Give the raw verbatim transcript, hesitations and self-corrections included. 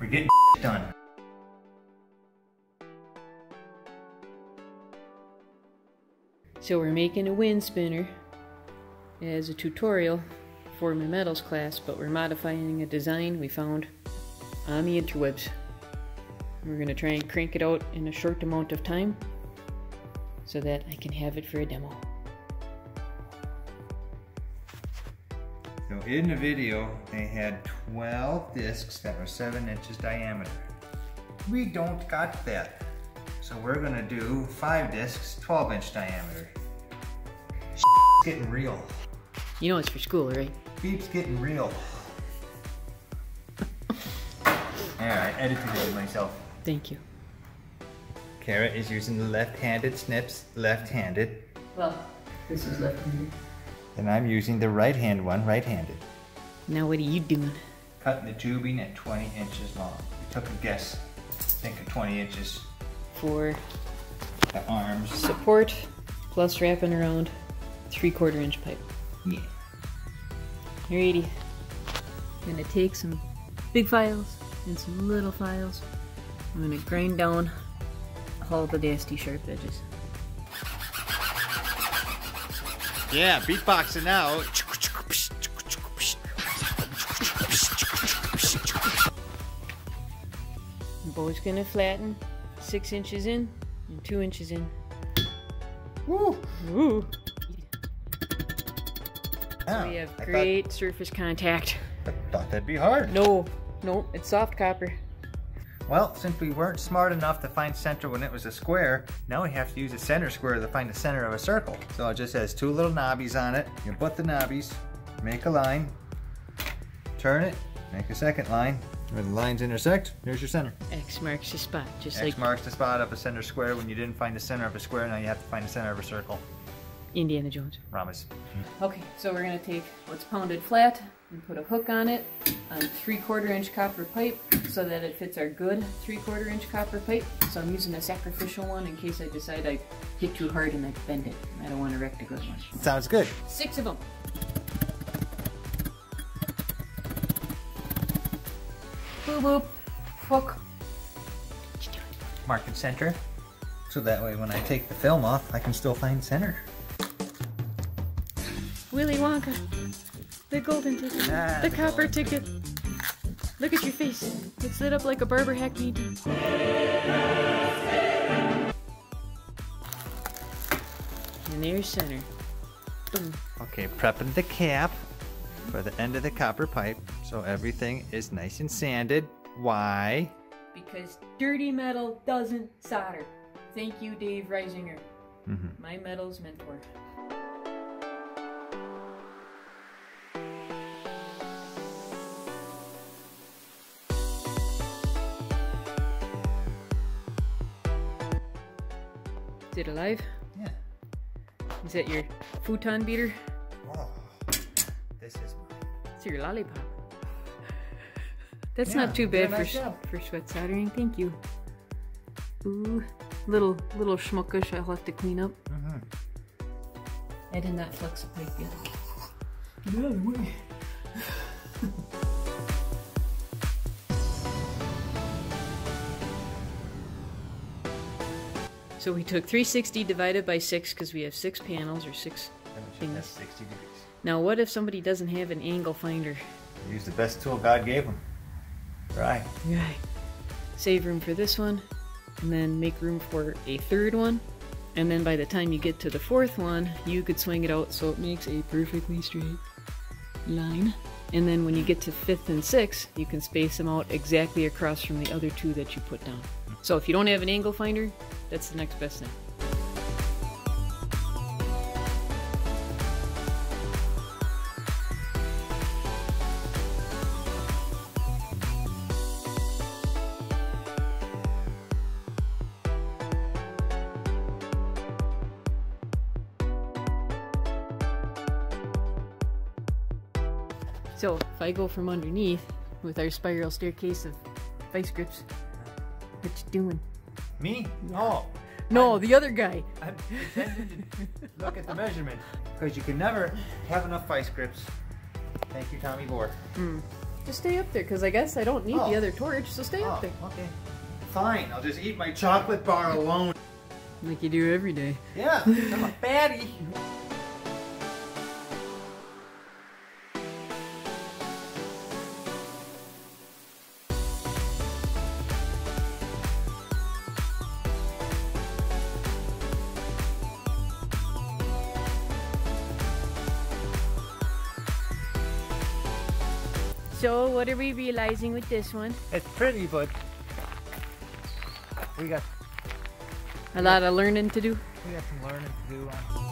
We're getting done. So we're making a wind spinner as a tutorial for my metals class, but we're modifying a design we found on the interwebs. We're going to try and crank it out in a short amount of time so that I can have it for a demo. So in the video, they had twelve discs that were seven inches diameter. We don't got that. So we're gonna do five discs, twelve inch diameter. Shit's getting real. You know it's for school, right? Beep's getting real. Alright, edited it myself. Thank you. Kara is using the left-handed snips, left-handed. Well, this is left-handed. And I'm using the right hand one, right-handed. Now what are you doing? Cutting the tubing at twenty inches long. We took a guess. Think of twenty inches. For the arms. Support, plus wrapping around three-quarter inch pipe. Yeah. Alrighty. I'm gonna take some big files and some little files. I'm gonna grind down all the nasty sharp edges. Yeah, beatboxing now. Bow's gonna flatten six inches in and two inches in. Woo! Woo! Yeah, so we have great thought, surface contact. I thought that'd be hard. No, no, it's soft copper. Well, since we weren't smart enough to find center when it was a square, now we have to use a center square to find the center of a circle. So it just has two little knobbies on it. You put the knobbies, make a line, turn it, make a second line. Where the lines intersect, there's your center. X marks the spot, just X like... X marks the spot of a center square. When you didn't find the center of a square, now you have to find the center of a circle. Indiana Jones. Promise. Okay, so we're gonna take what's pounded flat and put a hook on it on three-quarter inch copper pipe so that it fits our good three-quarter inch copper pipe. So I'm using a sacrificial one in case I decide I hit too hard and I bend it. I don't want to wreck the good one. Sounds good. Six of them. Boop, boop, hook. Marking center. So that way when I take the film off, I can still find center. Willy Wonka, the golden ticket, ah, the, the copper golden ticket. Look at your face. It's lit up like a barber hack painting. And there's center. Boom. Okay, prepping the cap for the end of the copper pipe so everything is nice and sanded. Why? Because dirty metal doesn't solder. Thank you, Dave Reisinger, mm-hmm. my metals mentor. Is it alive? Yeah. Is that your futon beater? Oh, this is mine. It's your lollipop. That's yeah, not too bad for, nice for sweat soldering. Thank you. Ooh, little little schmuckish I'll have to clean up. Mm-hmm. I did not flex the pipe yet. Get out of the way. So we took three sixty divided by six because we have six panels or six things. That's sixty degrees. Now what if somebody doesn't have an angle finder? Use the best tool God gave them. Right. Right. Save room for this one, and then make room for a third one, and then by the time you get to the fourth one, you could swing it out so it makes a perfectly straight line. And then when you get to fifth and sixth, you can space them out exactly across from the other two that you put down. So if you don't have an angle finder, that's the next best thing. So if I go from underneath with our spiral staircase of vice grips, what you doing? Me? Yeah. Oh, no, I'm, the other guy. I'm pretending to look at the measurement because you can never have enough vice grips. Thank you, Tommy Bohr. Mm. Just stay up there, because I guess I don't need oh. the other torch, so stay oh, up there. Okay. Fine, I'll just eat my chocolate bar alone. Like you do every day. Yeah, I'm a fatty. So, what are we realizing with this one? It's pretty, but we got... A lot of learning to do? We got some learning to do on